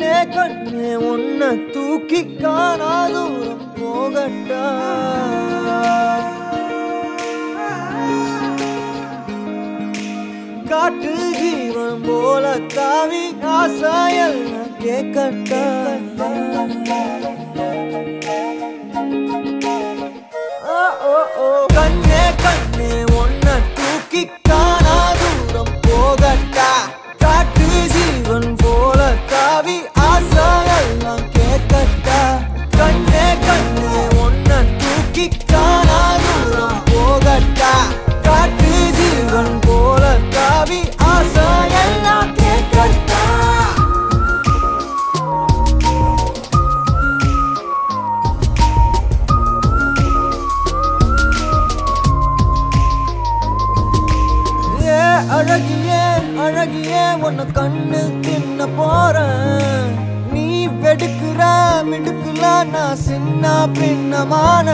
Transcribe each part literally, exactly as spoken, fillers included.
கண்ணே கண்ணே உன்னை தூக்கி காணாதூரம் போகட்டா. காட்டு ஜீவன் போல தாவி ஆசையல் கேட்கட்டா. கண்ணே கண்ணே உன்னை தூக்கி காணாதூரம் போகட்டா. காட்டு ஜீவன் போல தாவி ஆசையெல்லாம் கேட்கட்டா. கண்ணே கண்ணே உன்னை தூக்கி காணாதூரம் போகட்டா. காட்டு ஜீவன் போல தாவி ஆசையெல்லாம் கேட்கட்டா. அழகியே அழகியே உன்னை கண்ணு தின்ன போறேன். நீ வெடுக்குற மிடுக்குல நான் சின்ன பின்னமான.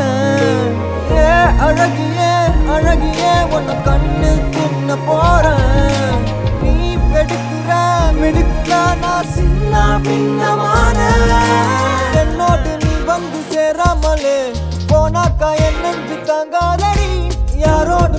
ஏ அழகியே அழகியே உன்னை கண்ணு தின்ன போறேன். நீ வெடுக்குற மிடுக்குல நான் சின்ன பின்னமான. என்னோடு நீ வந்து சேராமலே போனாக்கா என்னென்று தாங்காதடி. யாரோடு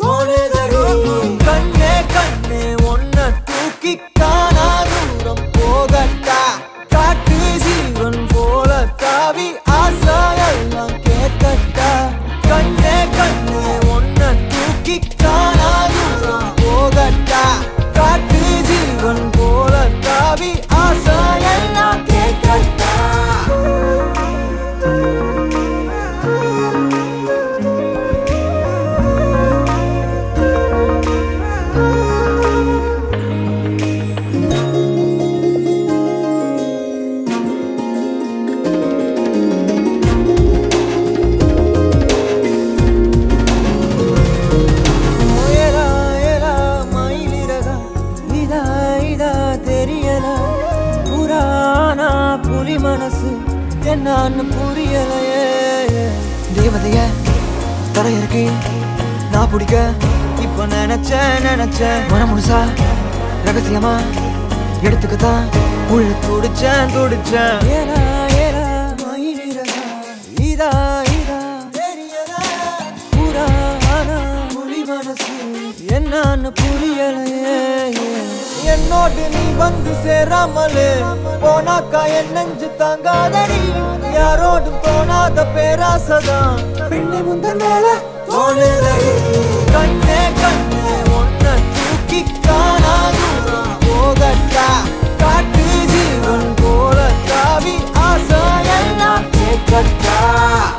தோணுதடி. கண்ணே கண்ணே உன்னை தூக்கி காணாதூரம் போகட்டா. காட்டு ஜீவன் போல தாவி ஆசையெல்லாம் கேட்கட்டா. கண்ணே கண்ணே உன்னை தூக்கி காணாதூரம் போகட்டா. காட்டு ஜீவன் போல தாவி ஆசையெல்லாம் கேட்கட்டா. மனசு என்னான்னு புரியலையே. தேவதைய தரையிருக்கு நான் பிடிக்க இப்ப நினைச்சேன் நினைச்சேன். மனம் முழுசா ரகசியமா எடுத்துக்கத்தான் உள்ள துடிச்சேன் துடிச்சேன். ஏனா ஏனா மயிலிறதா இதா இதா தெரியதா. புறானா புலி மனசு என்னான்னு புரியலையே. என்னோடு நீ வந்து சேராமலே போனாக்கா என் நெஞ்சு தாங்காதடி. யாரோடு போனாத பேராசதான் பெண்ணை முந்த மேல தோணுதடி. கண்ணே கண்ணே உன்னை தூக்கி காணாதூரம் போகட்டா. காட்டு ஜீவன் போல தாவி ஆசையெல்லாம் கேட்கட்டா.